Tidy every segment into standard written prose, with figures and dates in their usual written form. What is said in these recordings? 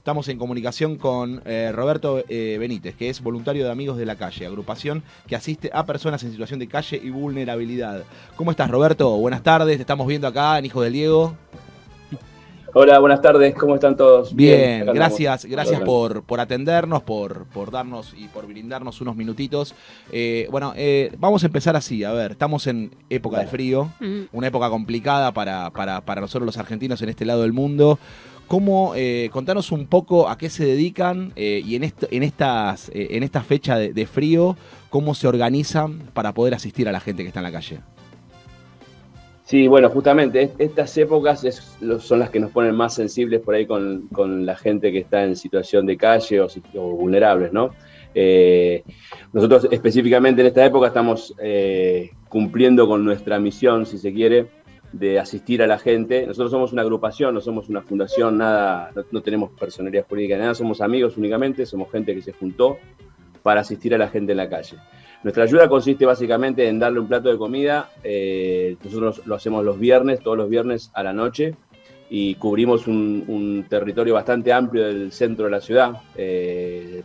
Estamos en comunicación con Roberto Benítez, que es voluntario de Amigos de la Calle, agrupación que asiste a personas en situación de calle y vulnerabilidad. ¿Cómo estás, Roberto? Buenas tardes, te estamos viendo acá en Hijo del Diego. Hola, buenas tardes, ¿cómo están todos? Bien, gracias por atendernos, por darnos y por brindarnos unos minutitos. Vamos a empezar así, a ver, estamos en época de frío, una época complicada para nosotros los argentinos en este lado del mundo. ¿Cómo, contanos un poco a qué se dedican y en esta fecha de frío, cómo se organizan para poder asistir a la gente que está en la calle? Sí, bueno, justamente estas épocas son las que nos ponen más sensibles por ahí con la gente que está en situación de calle o vulnerables, ¿no? Nosotros específicamente en esta época estamos cumpliendo con nuestra misión, si se quiere, de asistir a la gente. Nosotros somos una agrupación, no somos una fundación, nada, no tenemos personalidad jurídica, nada, somos amigos únicamente, somos gente que se juntó para asistir a la gente en la calle. Nuestra ayuda consiste básicamente en darle un plato de comida. Nosotros lo hacemos los viernes, todos los viernes a la noche, y cubrimos un territorio bastante amplio del centro de la ciudad.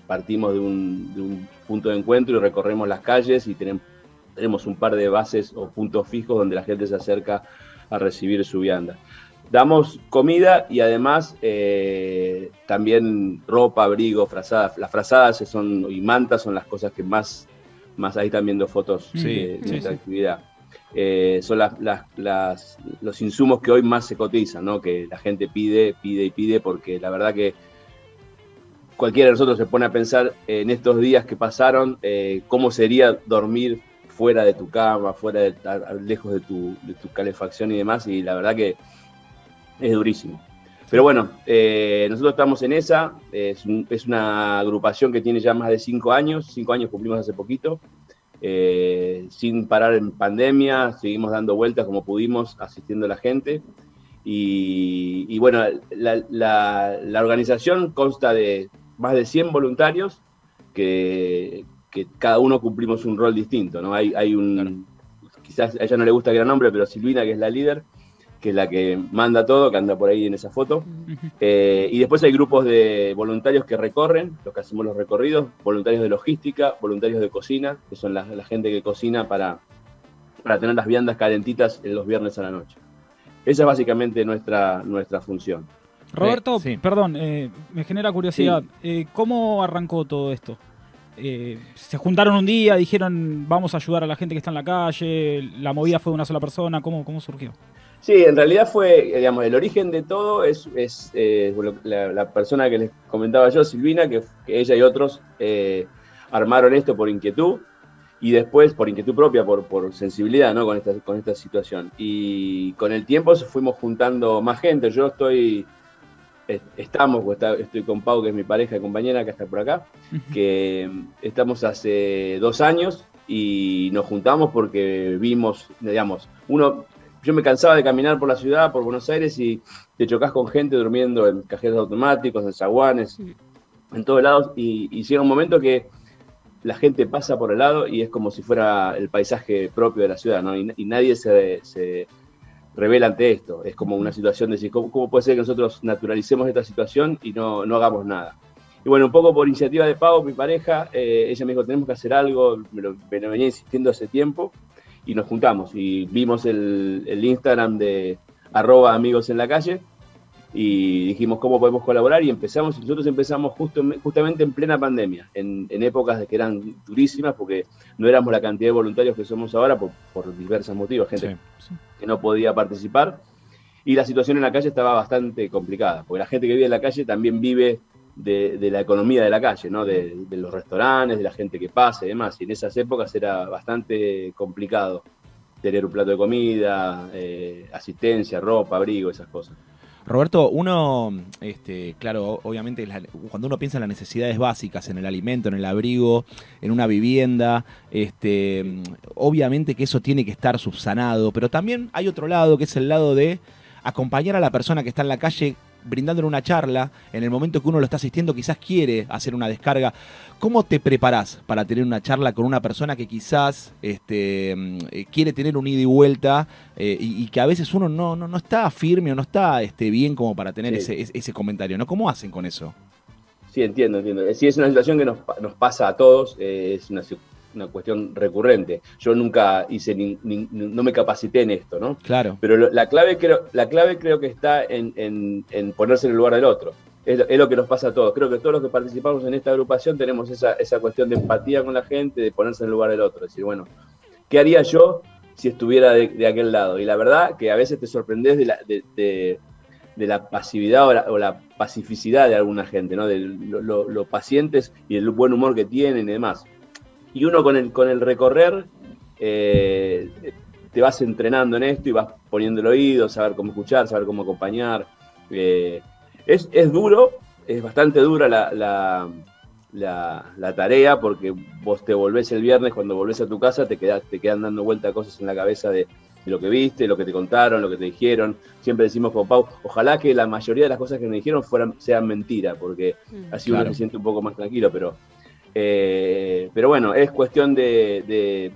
Partimos de un punto de encuentro y recorremos las calles, y tenemos un par de bases o puntos fijos donde la gente se acerca a recibir su vianda. Damos comida y además también ropa, abrigo, frazadas. Las frazadas y mantas son las cosas que más ahí están viendo fotos de nuestra actividad. Son los insumos que hoy más se cotizan, ¿no? Que la gente pide, porque la verdad que cualquiera de nosotros se pone a pensar en estos días que pasaron, cómo sería dormir fuera de tu cama, lejos de tu calefacción y demás, y la verdad que es durísimo. Pero bueno, nosotros estamos en esa, es una agrupación que tiene ya más de 5 años cumplimos hace poquito, sin parar en pandemia, seguimos dando vueltas como pudimos, asistiendo a la gente, y bueno, la organización consta de más de 100 voluntarios, que cada uno cumplimos un rol distinto, ¿no? Hay un, quizás a ella no le gusta el gran nombre, pero Silvina, que es la líder, que es la que manda todo, que anda por ahí en esa foto. Y después hay grupos de voluntarios que recorren, los que hacemos los recorridos, voluntarios de logística, voluntarios de cocina, que son la gente que cocina para tener las viandas calentitas los viernes a la noche. Esa es básicamente nuestra función. Roberto, perdón, me genera curiosidad. ¿Cómo arrancó todo esto? ¿Se juntaron un día, dijeron vamos a ayudar a la gente que está en la calle? ¿La movida fue de una sola persona? ¿Cómo surgió? Sí, en realidad fue, digamos, el origen de todo la persona que les comentaba yo, Silvina, que ella y otros armaron esto por inquietud, y después por inquietud propia, por sensibilidad, ¿no? Con esta situación. Y con el tiempo se fuimos juntando más gente. Yo estoy con Pau, que es mi pareja y compañera, que está por acá, que estamos hace 2 años, y nos juntamos porque vimos, digamos, yo me cansaba de caminar por la ciudad, por Buenos Aires, y te chocás con gente durmiendo en cajeros automáticos, en zaguanes, en todos lados, y llega un momento que la gente pasa por el lado y es como si fuera el paisaje propio de la ciudad, ¿no? Y nadie se revela ante esto. Es como una situación de decir, ¿cómo puede ser que nosotros naturalicemos esta situación y no hagamos nada? Y bueno, un poco por iniciativa de Pau, mi pareja, ella me dijo, tenemos que hacer algo, me lo venía insistiendo hace tiempo, y nos juntamos y vimos el Instagram de @amigosdenlacalle y dijimos cómo podemos colaborar, y nosotros empezamos justamente en plena pandemia, en épocas de que eran durísimas, porque no éramos la cantidad de voluntarios que somos ahora por diversos motivos, gente que no podía participar, y la situación en la calle estaba bastante complicada, porque la gente que vive en la calle también vive de la economía de la calle, ¿no? De los restaurantes, de la gente que pasa y demás, y en esas épocas era bastante complicado tener un plato de comida, asistencia, ropa, abrigo, esas cosas. Roberto, claro, obviamente cuando uno piensa en las necesidades básicas, en el alimento, en el abrigo, en una vivienda, obviamente que eso tiene que estar subsanado, pero también hay otro lado, que es el lado de acompañar a la persona que está en la calle, brindándole una charla, en el momento que uno lo está asistiendo quizás quiere hacer una descarga. ¿Cómo te preparás para tener una charla con una persona que quizás quiere tener un ida y vuelta y que a veces uno no está firme o no está bien como para tener ese comentario, ¿no? ¿Cómo hacen con eso? Sí, entiendo, entiendo. Sí, es una situación que nos pasa a todos, es una cuestión recurrente. Yo nunca hice, no me capacité en esto, ¿no? Claro. Pero la clave creo que está en ponerse en el lugar del otro. Es lo que nos pasa a todos. Creo que todos los que participamos en esta agrupación tenemos esa cuestión de empatía con la gente, de ponerse en el lugar del otro. Es decir, bueno, ¿qué haría yo si estuviera de aquel lado? Y la verdad que a veces te sorprendés de la pasividad o la pacificidad de alguna gente, ¿no? De los pacientes y el buen humor que tienen y demás. Y uno con el recorrer te vas entrenando en esto y vas poniendo el oído, saber cómo escuchar, saber cómo acompañar. Es duro, es bastante dura la tarea, porque vos te volvés el viernes, cuando volvés a tu casa te quedan dando vuelta cosas en la cabeza de lo que viste, lo que te contaron, lo que te dijeron. Siempre decimos con Pau, ojalá que la mayoría de las cosas que me dijeron sean mentiras, porque así uno se siente un poco más tranquilo, pero bueno, es cuestión de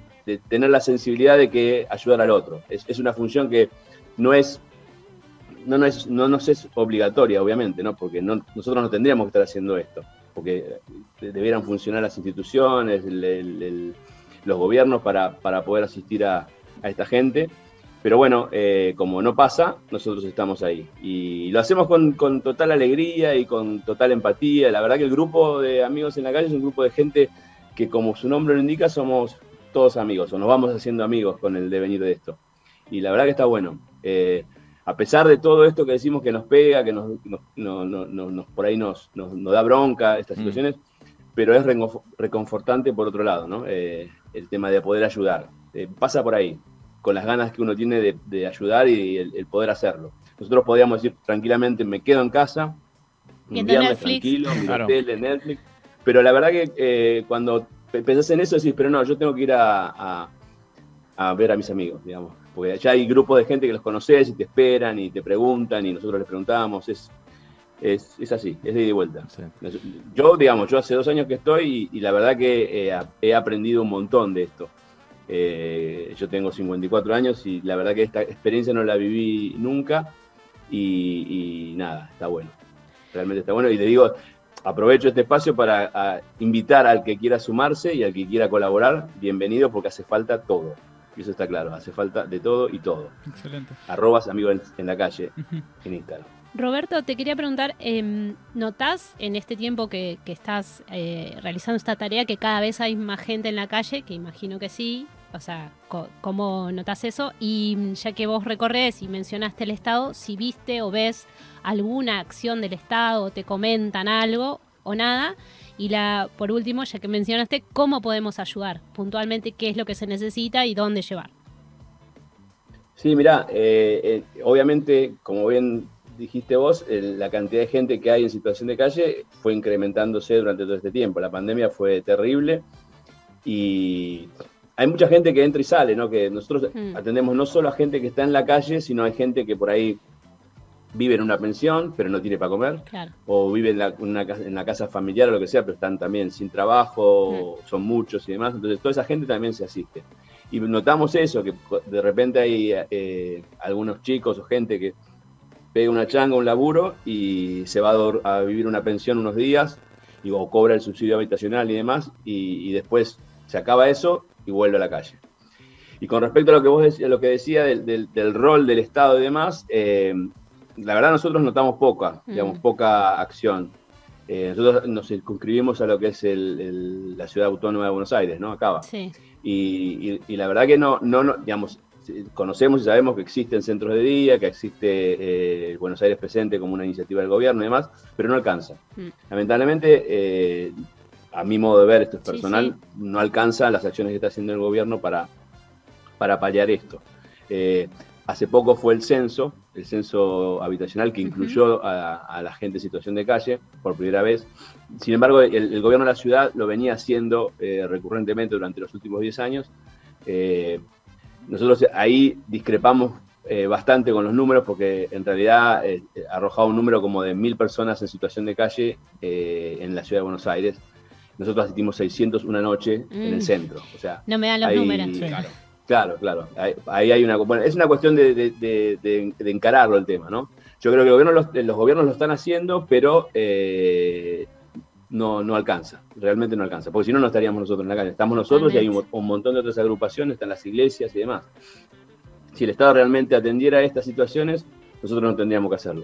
tener la sensibilidad de que ayudar al otro. Es una función que no nos es obligatoria, obviamente, ¿no? Porque nosotros no tendríamos que estar haciendo esto, porque debieran funcionar las instituciones, los gobiernos para poder asistir a esta gente, pero bueno, como no pasa, nosotros estamos ahí, y lo hacemos con total alegría y con total empatía. La verdad que el grupo de Amigos en la Calle es un grupo de gente que, como su nombre lo indica, somos todos amigos, o nos vamos haciendo amigos con el devenir de esto, y la verdad que está bueno, a pesar de todo esto que decimos que nos pega, que por ahí nos da bronca estas situaciones, pero es reconfortante por otro lado, ¿no? El tema de poder ayudar. Pasa por ahí, con las ganas que uno tiene de ayudar y el poder hacerlo. Nosotros podríamos decir tranquilamente, me quedo en casa, viendo Netflix, tranquilo, claro, tele, Netflix, pero la verdad que cuando pensás en eso decís, pero no, yo tengo que ir a ver a mis amigos, digamos, porque allá hay grupos de gente que los conoces y te esperan y te preguntan y nosotros les preguntamos, es así, es de ida y vuelta. Sí. Yo hace 2 años que estoy y la verdad que he aprendido un montón de esto. Yo tengo 54 años y la verdad que esta experiencia no la viví nunca y nada, está bueno, realmente está bueno, y te digo, aprovecho este espacio para invitar al que quiera sumarse y al que quiera colaborar, bienvenido, porque hace falta todo, eso está claro, hace falta de todo y todo. Excelente. @amigos en la calle en Instagram. Roberto, te quería preguntar, ¿notás en este tiempo que estás realizando esta tarea que cada vez hay más gente en la calle? Que imagino que sí, o sea, ¿cómo notás eso? Y ya que vos recorres y mencionaste el Estado, si viste o ves alguna acción del Estado, te comentan algo o nada. Y por último, ya que mencionaste, ¿cómo podemos ayudar? Puntualmente, ¿qué es lo que se necesita y dónde llevar? Sí, mirá, obviamente, como bien dijiste vos, la cantidad de gente que hay en situación de calle fue incrementándose durante todo este tiempo. La pandemia fue terrible y hay mucha gente que entra y sale, ¿no? Que nosotros atendemos no solo a gente que está en la calle, sino hay gente que por ahí vive en una pensión, pero no tiene para comer, claro, o vive en la casa familiar o lo que sea, pero están también sin trabajo, son muchos y demás. Entonces toda esa gente también se asiste. Y notamos eso, que de repente hay algunos chicos o gente que pega una changa, un laburo, y se va a vivir una pensión unos días, o cobra el subsidio habitacional y demás, y después se acaba eso y vuelve a la calle. Y con respecto a lo que vos decías, del rol del Estado y demás, la verdad nosotros notamos poca acción. Nosotros nos circunscribimos a lo que es la Ciudad Autónoma de Buenos Aires, ¿no? Acá va. Sí. Y la verdad que no digamos, conocemos y sabemos que existen centros de día, que existe Buenos Aires Presente como una iniciativa del gobierno y demás, pero no alcanza. Lamentablemente, a mi modo de ver, esto es personal, sí, sí, no alcanza las acciones que está haciendo el gobierno para paliar esto. Hace poco fue el censo habitacional que incluyó a la gente en situación de calle por primera vez. Sin embargo, el gobierno de la ciudad lo venía haciendo recurrentemente durante los últimos 10 años. Nosotros ahí discrepamos bastante con los números, porque en realidad arrojaba un número como de 1.000 personas en situación de calle en la Ciudad de Buenos Aires. Nosotros asistimos 600 una noche en el centro. O sea, no me dan los números. Claro. Ahí hay es una cuestión de encararlo el tema, ¿no? Yo creo que los gobiernos lo están haciendo, pero no alcanza, realmente no alcanza, porque si no, no estaríamos nosotros en la calle. Estamos nosotros y hay un montón de otras agrupaciones, están las iglesias y demás. Si el Estado realmente atendiera a estas situaciones, nosotros no tendríamos que hacerlo.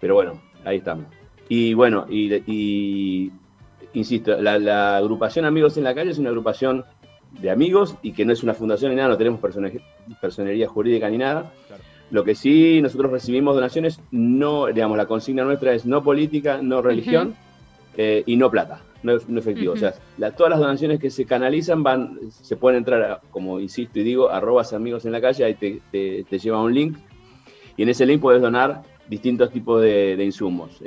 Pero bueno, ahí estamos. Y bueno, y insisto, la agrupación Amigos en la Calle es una agrupación de amigos y que no es una fundación ni nada, no tenemos personería jurídica ni nada. Claro. Lo que sí, nosotros recibimos donaciones, no, digamos, la consigna nuestra es no política, no religión, y no plata, no efectivo. O sea, todas las donaciones que se canalizan se pueden entrar, como insisto y digo, @AmigosEnLaCalle, ahí te lleva un link, y en ese link puedes donar distintos tipos de insumos.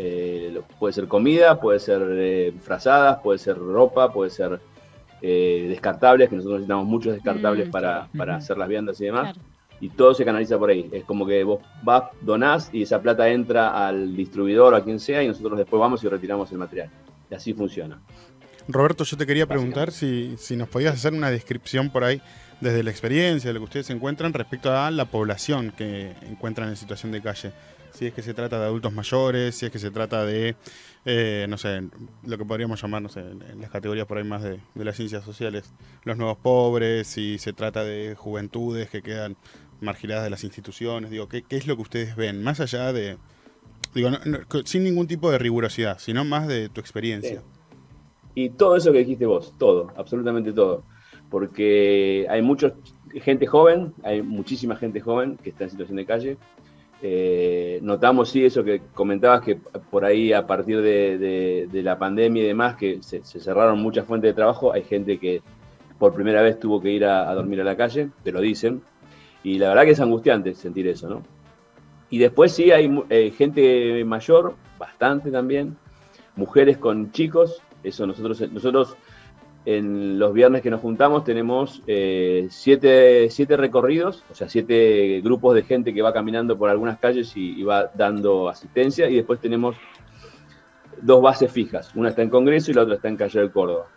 Puede ser comida, puede ser frazadas, puede ser ropa, puede ser descartables, que nosotros necesitamos muchos descartables para hacer las viandas y demás. Claro. Y todo se canaliza por ahí. Es como que vos vas, donás y esa plata entra al distribuidor o a quien sea y nosotros después vamos y retiramos el material. Y así funciona. Roberto, yo te quería preguntar si nos podías hacer una descripción por ahí desde la experiencia, de lo que ustedes encuentran respecto a la población que encuentran en situación de calle. Si es que se trata de adultos mayores, si es que se trata de, no sé, lo que podríamos llamar, no sé, en las categorías por ahí más de las ciencias sociales, los nuevos pobres, si se trata de juventudes que quedan marginadas de las instituciones. Digo, ¿qué es lo que ustedes ven? Más allá de, digo, sin ningún tipo de rigurosidad, sino más de tu experiencia. Sí. Y todo eso que dijiste vos, todo, absolutamente todo. Porque hay mucha gente joven, hay muchísima gente joven que está en situación de calle. Notamos, sí, eso que comentabas, que por ahí a partir de la pandemia y demás, que se cerraron muchas fuentes de trabajo, hay gente que por primera vez tuvo que ir a dormir a la calle, te lo dicen, y la verdad que es angustiante sentir eso, ¿no? Y después sí hay gente mayor, bastante también, mujeres con chicos, eso nosotros en los viernes que nos juntamos tenemos siete recorridos, o sea, 7 grupos de gente que va caminando por algunas calles y va dando asistencia, y después tenemos 2 bases fijas, una está en Congreso y la otra está en Callao y Córdoba.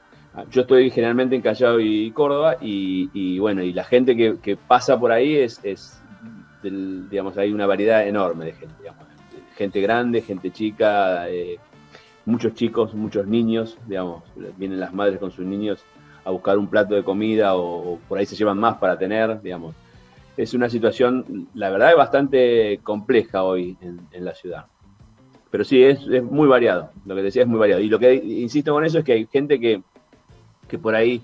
Yo estoy generalmente en Callao y Córdoba, y bueno, y la gente que pasa por ahí digamos, hay una variedad enorme de gente, digamos, gente grande, gente chica, muchos chicos, muchos niños, digamos, vienen las madres con sus niños a buscar un plato de comida o por ahí se llevan más para tener, digamos. Es una situación, la verdad, es bastante compleja hoy en la ciudad. Pero sí, es muy variado, lo que decía es muy variado. Y lo que insisto con eso es que hay gente que por ahí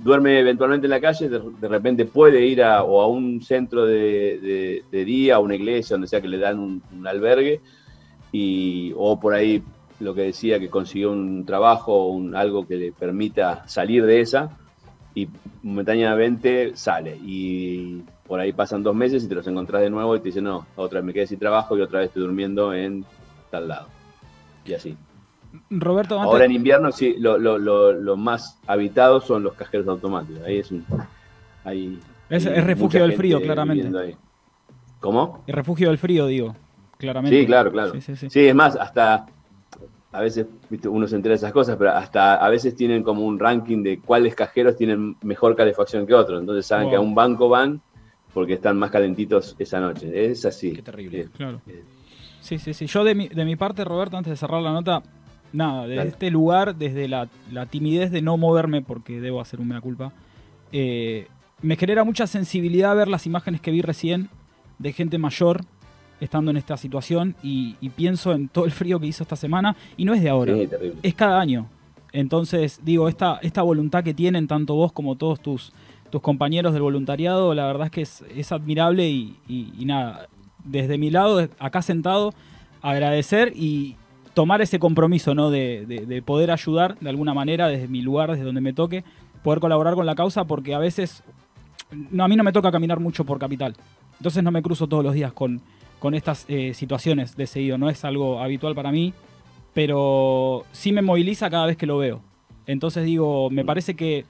duerme eventualmente en la calle, de repente puede ir a un centro de día, a una iglesia, donde sea que le dan un albergue, o por ahí lo que decía, que consiguió un trabajo, algo que le permita salir de esa, y momentáneamente sale, y por ahí pasan 2 meses y te los encontrás de nuevo y te dicen, no, otra vez me quedé sin trabajo y otra vez estoy durmiendo en tal lado, y así. Roberto, antes... Ahora en invierno sí, lo más habitado son los cajeros automáticos, ahí es refugio del frío, claramente. ¿Cómo? El refugio del frío, digo, claramente. Sí, claro. Sí, es más, hasta... A veces, ¿viste? Uno se entera de esas cosas, pero hasta a veces tienen como un ranking de cuáles cajeros tienen mejor calefacción que otros. Entonces saben que a un banco van porque están más calentitos esa noche. Es así. Qué terrible, claro. Sí. Yo de mi parte, Roberto, antes de cerrar la nota, nada, desde este lugar, desde la timidez de no moverme, porque debo hacer un mea culpa, me genera mucha sensibilidad ver las imágenes que vi recién de gente mayor estando en esta situación, y pienso en todo el frío que hizo esta semana, y no es de ahora, sí, es cada año. Entonces, digo, esta voluntad que tienen tanto vos como todos tus compañeros del voluntariado, la verdad es que es admirable, y nada, desde mi lado, acá sentado, agradecer y tomar ese compromiso, ¿no? de poder ayudar de alguna manera desde mi lugar, desde donde me toque, poder colaborar con la causa, porque a veces, a mí no me toca caminar mucho por Capital, entonces no me cruzo todos los días con estas situaciones de seguido. No es algo habitual para mí, pero sí me moviliza cada vez que lo veo. Entonces digo, me parece que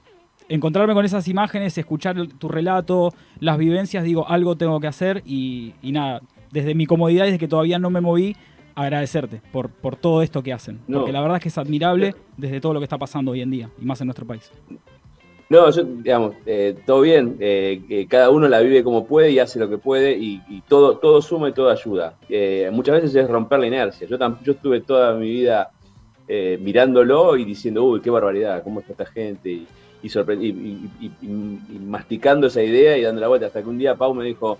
encontrarme con esas imágenes, escuchar tu relato, las vivencias, digo, algo tengo que hacer, y nada, desde mi comodidad, desde que todavía no me moví, agradecerte por todo esto que hacen. No. Porque la verdad es que es admirable desde todo lo que está pasando hoy en día, y más en nuestro país. No, yo, digamos, todo bien, que cada uno la vive como puede y hace lo que puede, y todo suma y todo ayuda. Muchas veces es romper la inercia. Yo estuve toda mi vida mirándolo y diciendo, uy, qué barbaridad, cómo está esta gente, y masticando esa idea y dando la vuelta, hasta que un día Pau me dijo,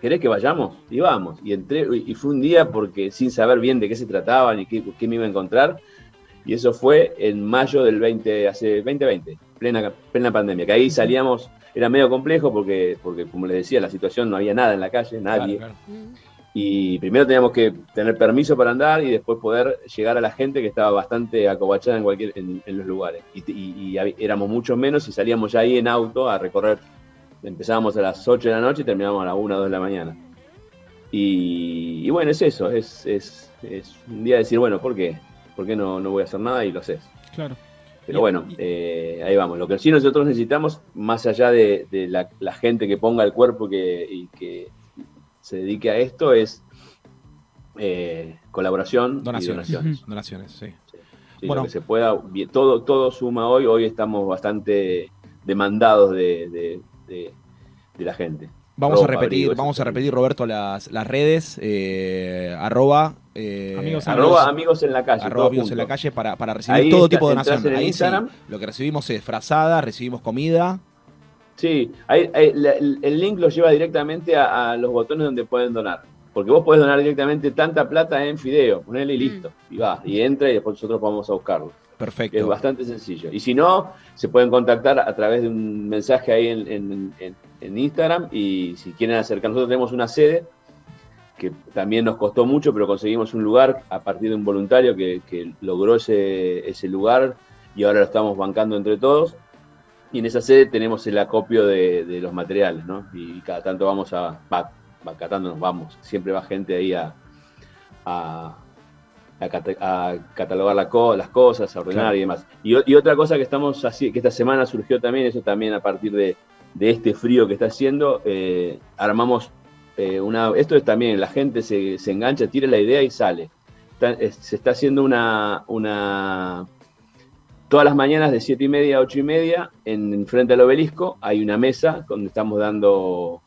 ¿querés que vayamos? Y vamos, y entré, y fue un día porque sin saber bien de qué se trataba ni qué me iba a encontrar, y eso fue en mayo del 2020, plena pandemia, que ahí salíamos, era medio complejo porque como les decía, la situación, no había nada en la calle, nadie, claro. Y primero teníamos que tener permiso para andar y después poder llegar a la gente que estaba bastante acobachada en los lugares, y éramos muchos menos y salíamos ya ahí en auto a recorrer. Empezábamos a las 8 de la noche y terminábamos a las 1 o 2 de la mañana. Y bueno, es eso, es un día de decir, bueno, ¿por qué? ¿Por qué no voy a hacer nada? Y lo haces. Claro. Pero bueno, ahí vamos. Lo que sí nosotros necesitamos, más allá de la gente que ponga el cuerpo y que se dedique a esto, es colaboración, donaciones. Y donaciones. Donaciones, sí. Sí, bueno. Lo que se pueda, todo suma hoy. Hoy estamos bastante demandados de la gente. Vamos a repetir, Roberto, las redes, @amigos en la calle. @amigos en la calle para recibir ahí todo tipo de donaciones. Ahí sí, lo que recibimos es frazada, recibimos comida. Sí, el link lo lleva directamente a los botones donde pueden donar. Porque vos podés donar directamente tanta plata en fideo, ponele y listo. Y va, y entra y después nosotros vamos a buscarlo. Perfecto. Es bastante sencillo. Y si no, se pueden contactar a través de un mensaje ahí en Instagram. Y si quieren acercar, nosotros tenemos una sede que también nos costó mucho, pero conseguimos un lugar a partir de un voluntario que logró ese lugar y ahora lo estamos bancando entre todos. Y en esa sede tenemos el acopio de los materiales, ¿no? Y cada tanto vamos catándonos. Siempre va gente ahí a catalogar las cosas, a ordenar, claro, y demás. Y otra cosa que estamos así, que esta semana surgió también, eso también a partir de este frío que está haciendo, armamos esto es también, la gente se engancha, tira la idea y sale. Se está haciendo una todas las mañanas de 7:30 a 8:30, frente al Obelisco, hay una mesa donde estamos dando,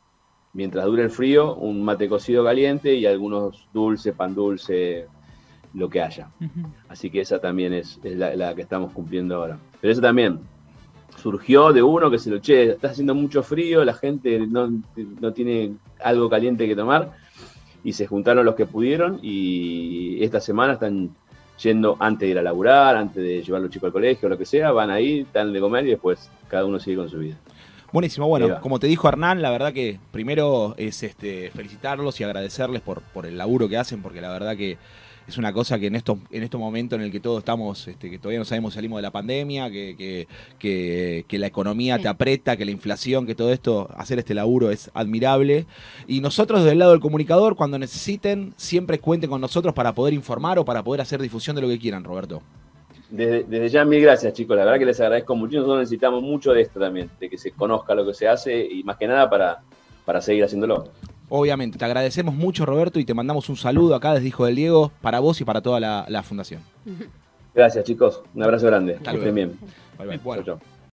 mientras dure el frío, un mate cocido caliente y algunos dulces, pan dulce, lo que haya. Así que esa también es la que estamos cumpliendo ahora. Pero eso también surgió de uno que está haciendo mucho frío, la gente no tiene algo caliente que tomar, y se juntaron los que pudieron, y esta semana están yendo antes de ir a laburar, antes de llevar a los chicos al colegio, lo que sea, van ahí, dan de comer y después cada uno sigue con su vida. Buenísimo, bueno, como te dijo Hernán, la verdad que primero es felicitarlos y agradecerles por el laburo que hacen, porque la verdad que es una cosa que en estos momentos en el que todos estamos, que todavía no sabemos si salimos de la pandemia, que la economía te aprieta, que la inflación, que todo esto, hacer este laburo es admirable. Y nosotros desde el lado del comunicador, cuando necesiten, siempre cuenten con nosotros para poder informar o para poder hacer difusión de lo que quieran, Roberto. Desde ya, mil gracias, chicos. La verdad que les agradezco mucho. Nosotros necesitamos mucho de esto también, de que se conozca lo que se hace y más que nada para seguir haciéndolo. Obviamente, te agradecemos mucho, Roberto, y te mandamos un saludo acá desde Hijo del Diego para vos y para toda la fundación. Gracias, chicos. Un abrazo grande. Que estén bien. Bye, bye. Bueno. Chau, chau.